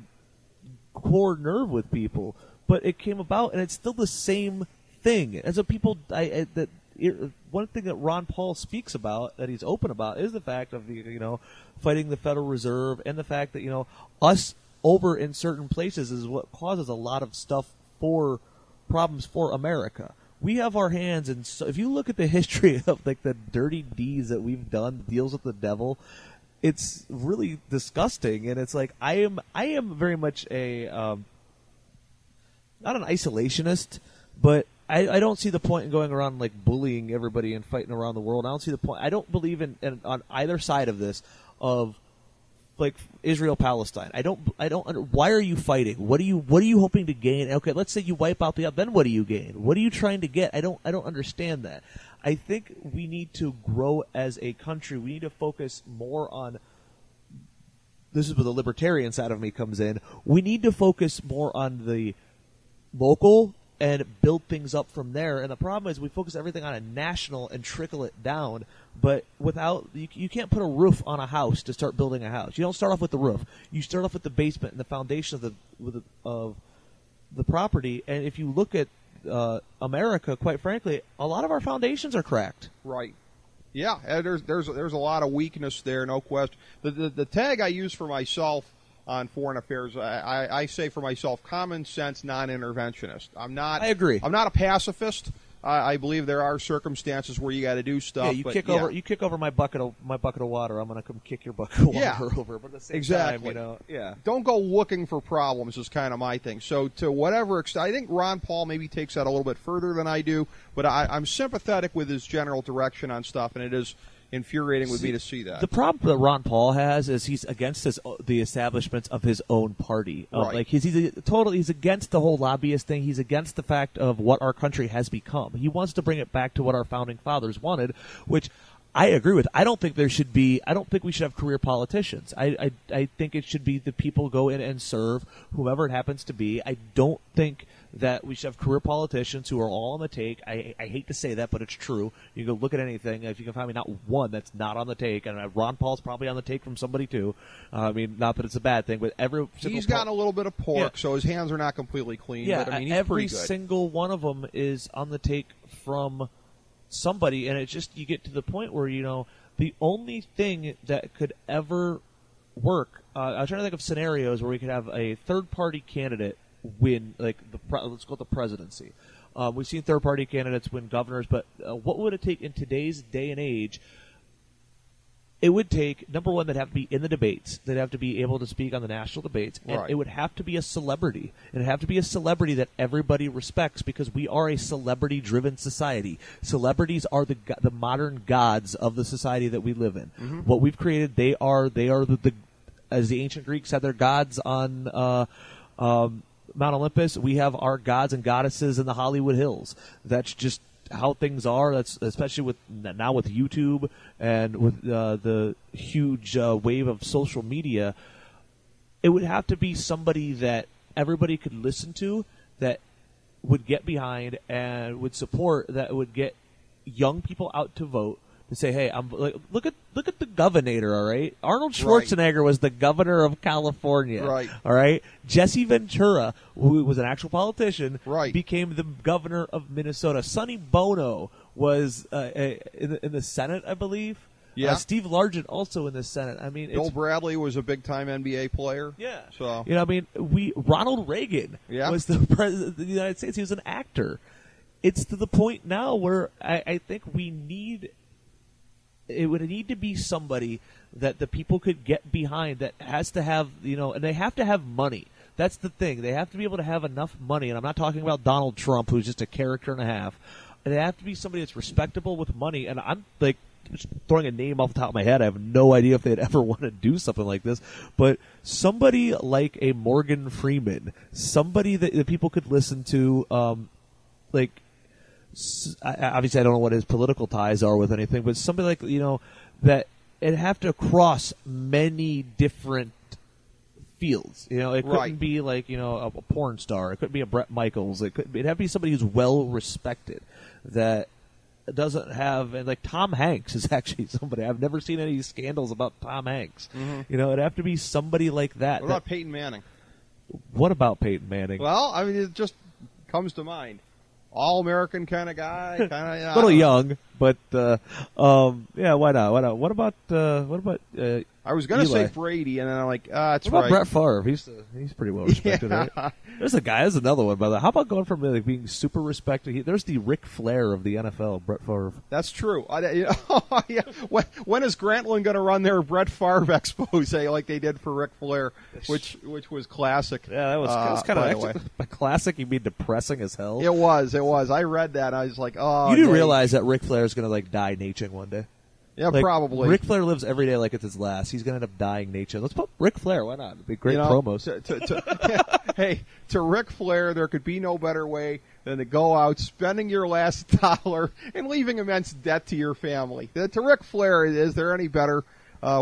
core nerve with people, but it came about, and it's still the same thing. And so people, one thing that Ron Paul speaks about, that he's open about, is the fact of the, you know, fighting the Federal Reserve, and the fact that, you know, us over in certain places is what causes a lot of stuff for problems for America. We have our hands, and so if you look at the history of like the dirty deeds that we've done, deals with the devil. It's really disgusting, and it's like I am very much a not an isolationist, but I don't see the point in going around like bullying everybody and fighting around the world. I don't see the point. I don't believe in on either side of this of like Israel Palestine. I don't. Why are you fighting? What are you hoping to gain? Okay, let's say you wipe out the other. Then what do you gain? What are you trying to get? I don't understand that. I think we need to grow as a country. We need to focus more on – this is where the libertarian side of me comes in. We need to focus more on the local and build things up from there. And the problem is we focus everything on a national and trickle it down. But without – you can't put a roof on a house to start building a house. You don't start off with the roof. You start off with the basement and the foundation of the property. And if you look at – America, quite frankly, a lot of our foundations are cracked. Right. Yeah, there's a lot of weakness there, no question. The tag I use for myself on foreign affairs, I say for myself, common sense non-interventionist. I agree. I'm not a pacifist. I believe there are circumstances where you got to do stuff. Yeah, you kick over my bucket of water. I'm going to come kick your bucket of water over. But at the same time, you know, don't go looking for problems is kind of my thing. So to whatever extent, I think Ron Paul maybe takes that a little bit further than I do, but I'm sympathetic with his general direction on stuff, and it is infuriating with me to see that. The problem that Ron Paul has is he's against the establishments of his own party. Right. Like he's against the whole lobbyist thing. He's against the fact of what our country has become. He wants to bring it back to what our founding fathers wanted, which I agree with. I don't think we should have career politicians. I think it should be the people go in and serve whomever it happens to be. I don't think that we should have career politicians who are all on the take. I hate to say that, but it's true. You can look at anything. If you can find me not one that's not on the take, and Ron Paul's probably on the take from somebody too. I mean, not that it's a bad thing, but he's gotten a little bit of pork, so his hands are not completely clean. Yeah, but, I mean, he's every single one of them is on the take from somebody, and it's just you get to the point where, you know, the only thing that could ever work. I was trying to think of scenarios where we could have a third-party candidate win, like, let's call it the presidency. We've seen third-party candidates win governors, but what would it take in today's day and age It would take, number one, they'd have to be in the debates. They'd have to be able to speak on the national debates. And It would have to be a celebrity. It would have to be a celebrity that everybody respects, because we are a celebrity-driven society. Celebrities are the modern gods of the society that we live in. Mm-hmm. What we've created, they are the as the ancient Greeks had their gods on Mount Olympus, we have our gods and goddesses in the Hollywood Hills. That's just how things are. That's especially with now with YouTube and with the huge wave of social media. It would have to be somebody that everybody could listen to, that would get behind and would support, that would get young people out to vote, to say, hey, I'm like, look at the governor. All right, Arnold Schwarzenegger was the governor of California. Right. All right, Jesse Ventura, who was an actual politician, became the governor of Minnesota. Sonny Bono was in the Senate, I believe. Yeah. Steve Largent also in the Senate. I mean, Bill Bradley was a big-time NBA player. Yeah. So I mean, Ronald Reagan was the president of the United States. He was an actor. It's to the point now where I think we need. It would need to be somebody that the people could get behind, that has to have, and they have to have money. That's the thing. They have to be able to have enough money, and I'm not talking about Donald Trump, who's just a character and a half. And they have to be somebody that's respectable with money, and I'm like just throwing a name off the top of my head. I have no idea if they'd ever want to do something like this, but somebody like a Morgan Freeman, somebody that people could listen to, obviously, I don't know what his political ties are with anything, but somebody like, that it'd have to cross many different fields. It couldn't be like, a porn star. It couldn't be a Bret Michaels. It'd have to be somebody who's well respected, that doesn't have, and like Tom Hanks is actually somebody. I've never seen any scandals about Tom Hanks. Mm-hmm. It'd have to be somebody like that. What about Peyton Manning? What about Peyton Manning? Well, I mean, it just comes to mind. All-American kind of guy, a little young, but yeah, why not? Why not? What about? I was gonna say Brady, and then I'm like, it's right. What about Brett Favre? He's pretty well respected, right? There's a guy. There's another one, by the way. How about going from like being super respected? There's the Ric Flair of the NFL, Brett Favre. That's true. Yeah. When is Grantland gonna run their Brett Favre expose like they did for Ric Flair, which was classic? Yeah, that was kind of by classic. You mean depressing as hell? It was. I read that. And I was like, oh. You do realize that Ric Flair is going to die nature one day. Yeah, like, probably. Ric Flair lives every day like it's his last. He's going to end up dying nature. Let's put Ric Flair. Why not? It'd be great promos. To Ric Flair, there could be no better way than to go out spending your last dollar and leaving immense debt to your family. To Ric Flair, is there any better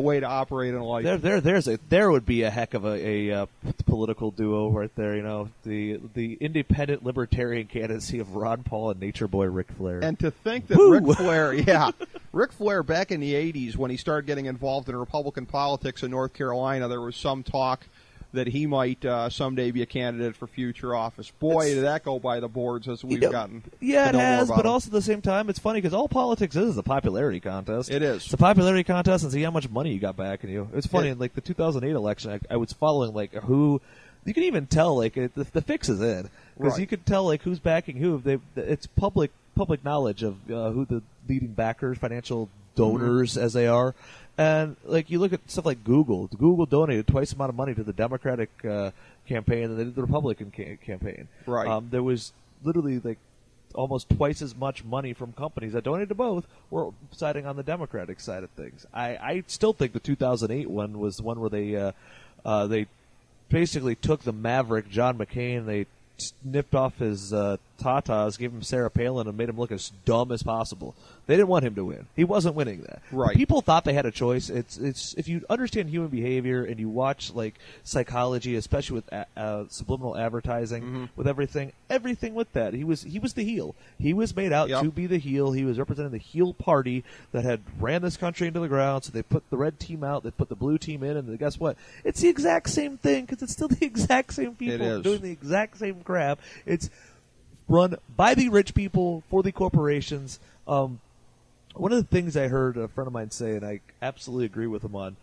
way to operate in life? There would be a heck of a political duo right there. The independent libertarian candidacy of Ron Paul and Nature Boy Ric Flair. And to think that Ric Flair, Ric Flair back in the '80s, when he started getting involved in Republican politics in North Carolina, there was some talk that he might someday be a candidate for future office. Boy, did that go by the boards as we've gotten. Yeah, it has, but also at the same time, it's funny because all politics is a popularity contest. It is. It's a popularity contest and see how much money you got back in you. It's funny, in like the 2008 election, I was following like who. You can even tell like the fix is in because you could tell like who's backing who. It's public knowledge of who the leading backers, financial donors as they are. And like you look at stuff like Google. Google donated twice the amount of money to the Democratic campaign than they did the Republican campaign. Right. There was literally like almost twice as much money from companies that donated to both were siding on the Democratic side of things. I still think the 2008 one was the one where they basically took the maverick John McCain. They snipped off his tatas, gave him Sarah Palin, and made him look as dumb as possible. They didn't want him to win. He wasn't winning that. Right. People thought they had a choice. It's if you understand human behavior and you watch like psychology, especially with subliminal advertising, with everything with that. He was the heel. He was made out to be the heel. He was representing the heel party that had ran this country into the ground. So they put the red team out, they put the blue team in, and guess what? It's the exact same thing because it's still the exact same people doing the exact same crap. It's run by the rich people for the corporations. One of the things I heard a friend of mine say, and I absolutely agree with him on,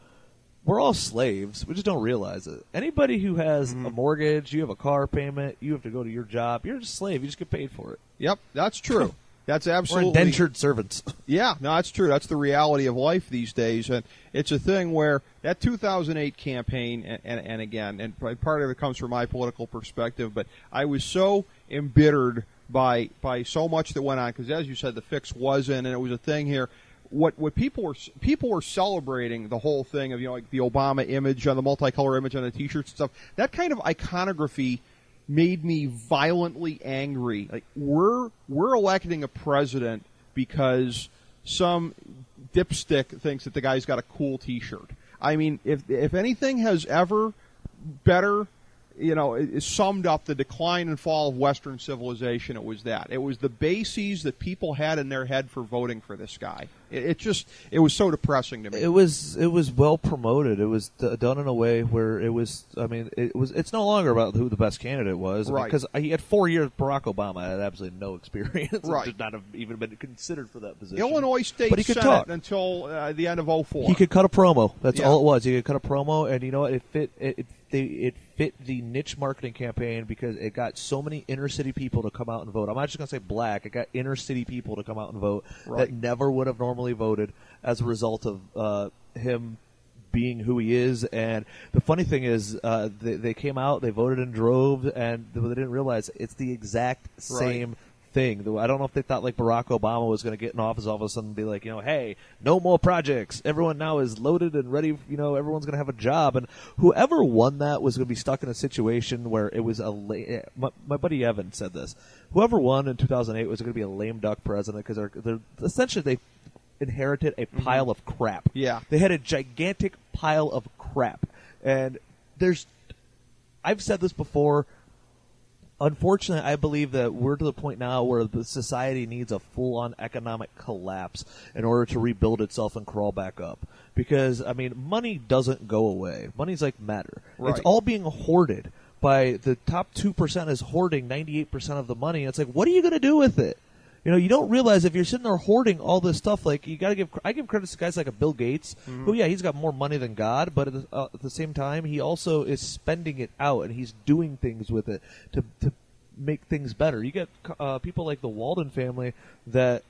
we're all slaves. We just don't realize it. Anybody who has a mortgage, you have a car payment, you have to go to your job, you're just a slave. You just get paid for it. Yep, that's true. That's absolutely. Or indentured servants. Yeah, no, that's true. That's the reality of life these days. And it's a thing where that 2008 campaign, and again, and part of it comes from my political perspective, but I was so embittered by so much that went on, because as you said, the fix wasn't, and it was a thing here. What people were celebrating the whole thing of, you know, like the Obama image on the multicolor image on the T-shirts and stuff. That kind of iconography made me violently angry. Like, we're electing a president because some dipstick thinks that the guy's got a cool T-shirt. I mean, if anything has ever better, you know, it summed up the decline and fall of Western civilization, it was that. It was the bases that people had in their head for voting for this guy. It was so depressing to me. It was well promoted. It was done in a way where it was. I mean, it's no longer about who the best candidate was, right? Because he had 4 years. Barack Obama had absolutely no experience, right? Should not have even been considered for that position. Illinois State Senate until the end of '04. He could cut a promo. That's all it was. He could cut a promo, and you know what? It fit the niche marketing campaign because it got so many inner city people to come out and vote. I'm not just gonna say black. It got inner city people to come out and vote that never would have normally voted as a result of him being who he is. And the funny thing is they came out, they voted in droves, and they didn't realize it's the exact same thing. I don't know if they thought like Barack Obama was going to get in office all of a sudden and be like, you know, hey, no more projects. Everyone now is loaded and ready. You know, everyone's going to have a job. And whoever won that was going to be stuck in a situation where it was a my buddy Evan said this. Whoever won in 2008 was going to be a lame duck president because they're essentially they inherited a pile of crap. Yeah. They had a gigantic pile of crap. And I've said this before. Unfortunately, I believe that we're to the point now where the society needs a full-on economic collapse in order to rebuild itself and crawl back up. Because, I mean, money doesn't go away. Money's like matter. Right. It's all being hoarded. By the top 2% is hoarding 98% of the money. And it's like, what are you going to do with it? You know, you don't realize if you're sitting there hoarding all this stuff, like, you got to give. I give credit to guys like a Bill Gates, who, yeah, he's got more money than God, but at the same time, he also is spending it out and he's doing things with it to make things better. You got people like the Walden family that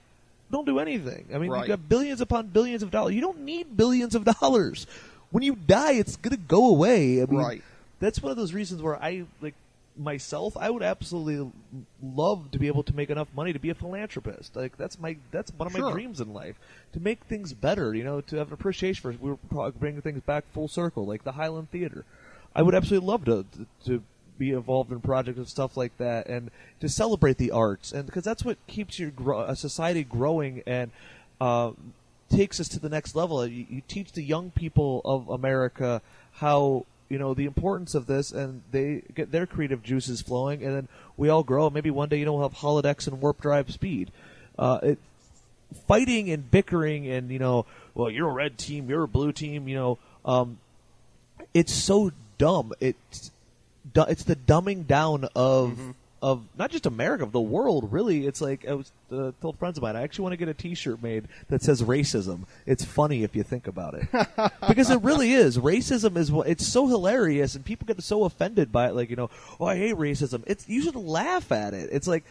don't do anything. I mean, you got billions upon billions of dollars. You don't need billions of dollars. When you die, it's going to go away. I mean, that's one of those reasons where I like. Myself, I would absolutely love to be able to make enough money to be a philanthropist. Like that's one of my dreams in life, to make things better. You know, to have an appreciation for. We were probably bringing things back full circle, like the Highland Theater. I would absolutely love to be involved in projects and stuff like that, and to celebrate the arts, and because that's what keeps your society growing and takes us to the next level. You teach the young people of America how. You know, the importance of this, and they get their creative juices flowing, and then we all grow. Maybe one day, you know, we'll have holodecks and warp drive speed. Fighting and bickering and, you know, well, you're a red team, you're a blue team, you know. It's so dumb. It's the dumbing down of... of not just America, of the world, really. It's like I was told friends of mine, I actually want to get a T-shirt made that says racism. It's funny if you think about it. Because it really is. Racism is what – it's so hilarious, and people get so offended by it. Like, you know, oh, I hate racism. You should laugh at it. It's like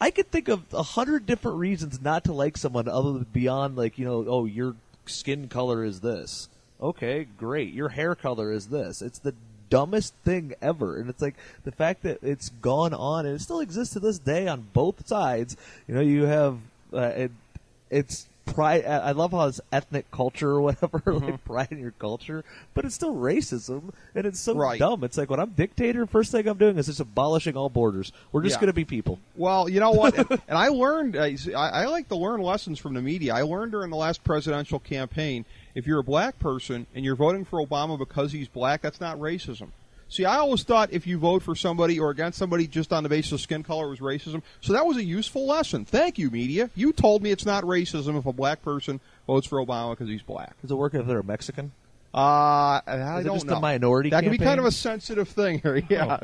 I could think of 100 different reasons not to like someone other than beyond, like, you know, oh, your skin color is this. Okay, great. Your hair color is this. It's the dumbest thing ever, and it's like the fact that it's gone on and it still exists to this day on both sides. You know, you have it's pride. I love how it's ethnic culture or whatever, like pride in your culture, but it's still racism, and it's so dumb. It's like when I'm dictator, first thing I'm doing is just abolishing all borders. We're just going to be people. Well, you know what? And I learned. I like to learn lessons from the media. I learned during the last presidential campaign. If you're a black person and you're voting for Obama because he's black, that's not racism. See, I always thought if you vote for somebody or against somebody just on the basis of skin color was racism. So that was a useful lesson. Thank you, media. You told me it's not racism if a black person votes for Obama because he's black. Does it work if they're a Mexican? I don't know. Is it just a minority campaign? That could be kind of a sensitive thing here. Yeah,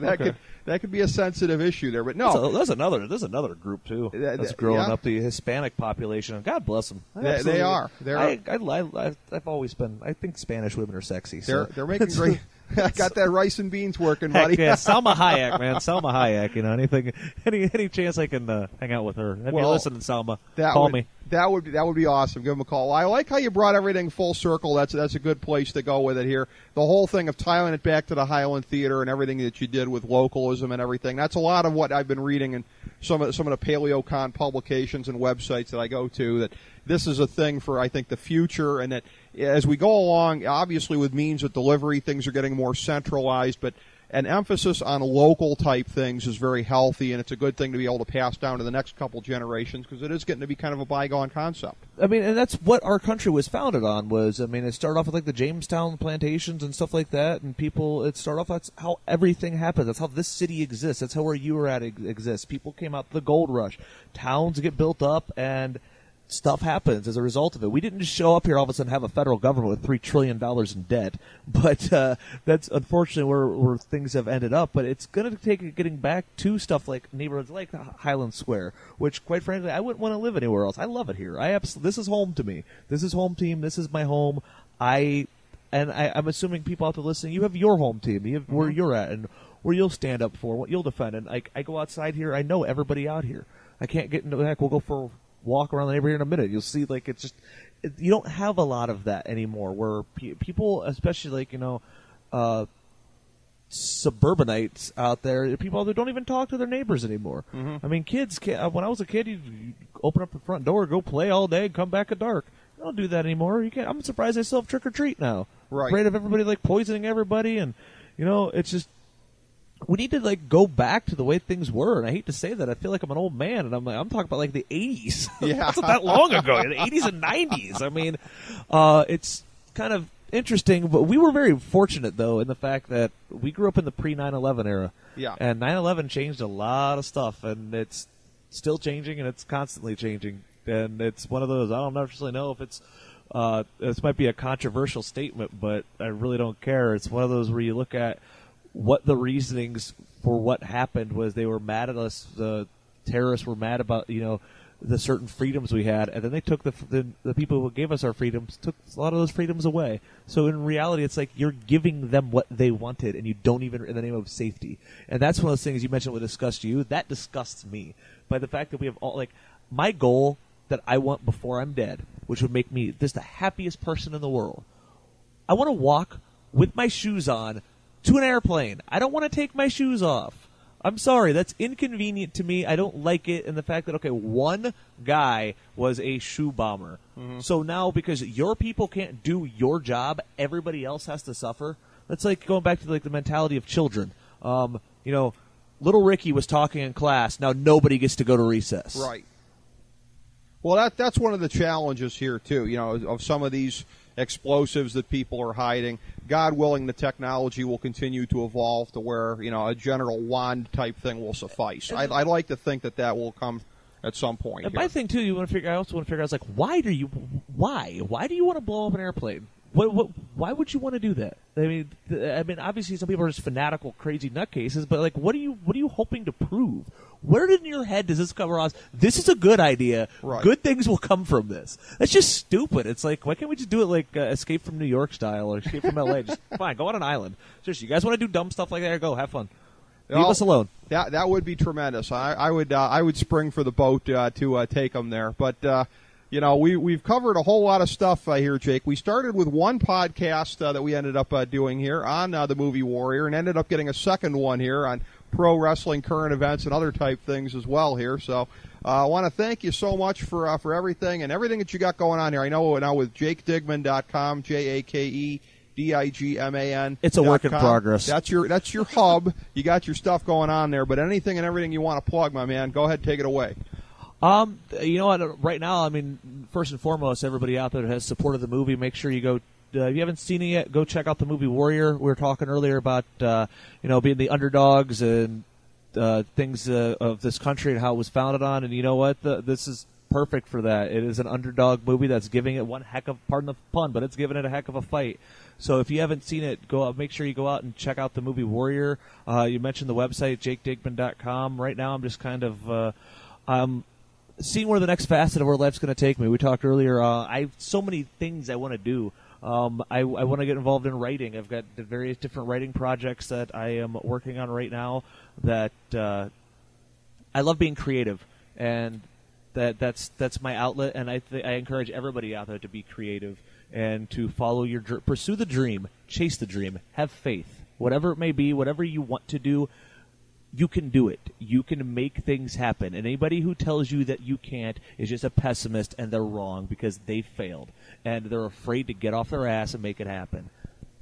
that could be a sensitive issue there. But no, there's another group too that's growing up, the Hispanic population. God bless them. They are. I've always been. I think Spanish women are sexy. So. They're making great. I got that rice and beans working, buddy. Yeah, Salma Hayek, man. Salma Hayek. You know, any chance I can hang out with her? Well, listen, Salma, call me. That would be awesome. Give him a call. I like how you brought everything full circle. That's a good place to go with it here. The whole thing of tying it back to the Highland Theater and everything that you did with localism and everything. That's a lot of what I've been reading in some of the PaleoCon publications and websites that I go to. That this is a thing for, I think, the future, and that as we go along, obviously with means of delivery, things are getting more centralized, but an emphasis on local type things is very healthy, and it's a good thing to be able to pass down to the next couple generations, because it is getting to be kind of a bygone concept. I mean, and that's what our country was founded on. It started off with like the Jamestown plantations and stuff like that, and people. It started off. That's how everything happened. That's how this city exists. That's how where you were at exists. People came out the gold rush, towns get built up, and stuff happens as a result of it. We didn't just show up here all of a sudden and have a federal government with $3 trillion in debt, but that's unfortunately where things have ended up. But it's going to take getting back to stuff like neighborhoods like Highland Square, which, quite frankly, I wouldn't want to live anywhere else. I love it here. This is home to me. This is home team. This is my home. I'm assuming people out there listening, you have your home team. You have where you're at and where you'll stand up for, what you'll defend. And I go outside here. I know everybody out here. I can't get into the heck. We'll go for walk around the neighborhood in a minute. You'll see, like, it's just, you don't have a lot of that anymore, where people, especially, like, you know, suburbanites out there, people that don't even talk to their neighbors anymore. Mm-hmm. I mean, when I was a kid, you'd open up the front door, go play all day, and come back at dark. I don't do that anymore. You can't. I'm surprised they still have trick-or-treat now. Right. Afraid of everybody, like, poisoning everybody, and, you know, it's just, we need to, like, go back to the way things were, and I hate to say that. I feel like I'm an old man, and I'm talking about, like, the 80s. Yeah. That's not that long ago, the 80s and 90s. I mean, it's kind of interesting, but we were very fortunate, though, in the fact that we grew up in the pre-9/11 era. Yeah. And 9/11 changed a lot of stuff, and it's still changing, and it's constantly changing. And it's one of those, I don't necessarily know if it's this might be a controversial statement, but I really don't care. It's one of those where you look at what the reasonings for what happened was. They were mad at us. The terrorists were mad about, you know, the certain freedoms we had, and then they took the people who gave us our freedoms, took a lot of those freedoms away. So in reality, it's like you're giving them what they wanted, and you don't even, in the name of safety. And that's one of those things you mentioned would disgust you. That disgusts me by the fact that we have all, like, my goal that I want before I'm dead, which would make me just the happiest person in the world. I want to walk with my shoes on to an airplane. I don't want to take my shoes off. I'm sorry. That's inconvenient to me. I don't like it. And the fact that, okay, one guy was a shoe bomber. Mm-hmm. So now because your people can't do your job, everybody else has to suffer. That's like going back to, like, the mentality of children. You know, little Ricky was talking in class. Now nobody gets to go to recess. Right. Well, that's one of the challenges here, too, you know, of some of these explosives that people are hiding. God willing, the technology will continue to evolve to where, you know, a general wand type thing will suffice. I like to think that will come at some point. And my thing too, I also want to figure out, is like, why do you want to blow up an airplane? Why would you want to do that? I mean, obviously some people are just fanatical, crazy nutcases, but, like, what are you hoping to prove? Where in your head does this come across? This is a good idea. Right. Good things will come from this. That's just stupid. It's like, why can't we just do it like Escape from New York style or Escape from L.A.? Just fine, go on an island. Seriously, you guys want to do dumb stuff like that? Go have fun. Leave us alone. That would be tremendous. I would spring for the boat to take them there, but. You know, we've covered a whole lot of stuff here, Jake. We started with one podcast that we ended up doing here on the Movie Warrior, and ended up getting a second one here on pro wrestling, current events, and other type things as well here. So I want to thank you so much for everything and everything that you got going on here. I know now with JakeDigman.com, JakeDigman. It's a work in progress. That's your hub. You got your stuff going on there, but anything and everything you want to plug, my man, go ahead, take it away. You know what, right now, I mean, first and foremost, everybody out there that has supported the movie, make sure you go, if you haven't seen it yet, go check out the Movie Warrior. We were talking earlier about, you know, being the underdogs and things of this country and how it was founded on, and you know what, this is perfect for that. It is an underdog movie that's giving it one heck of, pardon the pun, but it's giving it a heck of a fight. So if you haven't seen it, go out, make sure you go out and check out the Movie Warrior. You mentioned the website, JakeDigman.com. Right now I'm just kind of, seeing where the next facet of our life's going to take me. We talked earlier. I have so many things I want to do. I want to get involved in writing. I've got the various different writing projects that I am working on right now that I love being creative, and that's my outlet. And I encourage everybody out there to be creative and to follow your pursue the dream, chase the dream, have faith. Whatever it may be, whatever you want to do, you can do it. You can make things happen. And anybody who tells you that you can't is just a pessimist, and they're wrong because they failed. And they're afraid to get off their ass and make it happen.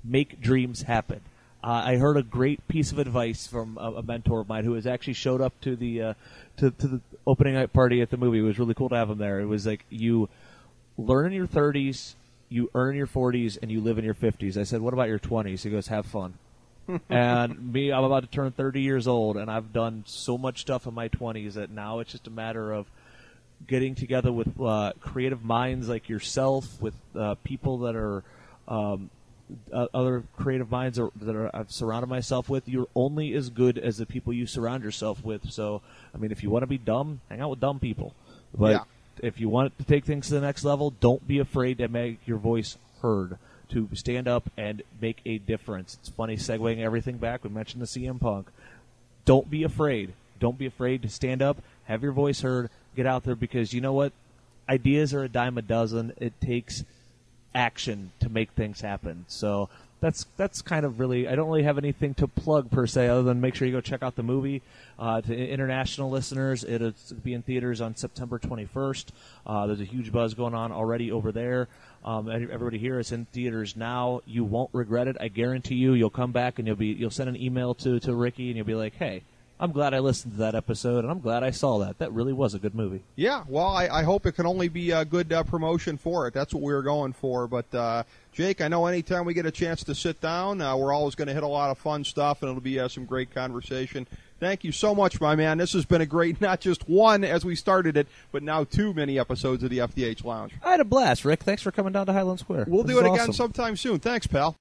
Make dreams happen. I heard a great piece of advice from a mentor of mine who has actually showed up to the to the opening night party at the movie. It was really cool to have him there. It was like, you learn in your 30s, you earn your 40s, and you live in your 50s. I said, what about your 20s? He goes, have fun. And me, I'm about to turn 30 years old, and I've done so much stuff in my 20s that now it's just a matter of getting together with creative minds like yourself, with people that are other creative minds I've surrounded myself with. You're only as good as the people you surround yourself with. So, I mean, if you want to be dumb, hang out with dumb people. But if you want to take things to the next level, don't be afraid to make your voice heard, to stand up and make a difference. It's funny, segueing everything back. We mentioned the CM Punk. Don't be afraid. Don't be afraid to stand up, have your voice heard, get out there, because you know what? Ideas are a dime a dozen. It takes action to make things happen. So that's kind of really, I don't really have anything to plug per se, other than make sure you go check out the movie. To international listeners, it'll be in theaters on September 21st. There's a huge buzz going on already over there. Everybody here is in theaters now. You won't regret it. I guarantee you. You'll come back and you'll send an email to Ricky, and you'll be like, hey, I'm glad I listened to that episode, and I'm glad I saw that. That really was a good movie. Yeah, well, I hope it can only be a good promotion for it. That's what we were going for. But, Jake, I know anytime we get a chance to sit down, we're always going to hit a lot of fun stuff, and it'll be some great conversation. Thank you so much, my man. This has been a great, not just one as we started it, but now two mini episodes of the FDH Lounge. I had a blast, Rick. Thanks for coming down to Highland Square. We'll do it again sometime soon. Thanks, pal.